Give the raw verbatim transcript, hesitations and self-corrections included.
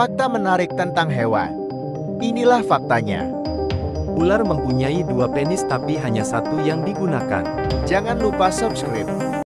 Fakta menarik tentang hewan. Inilah faktanya. Ular mempunyai dua penis tapi hanya satu yang digunakan. Jangan lupa subscribe.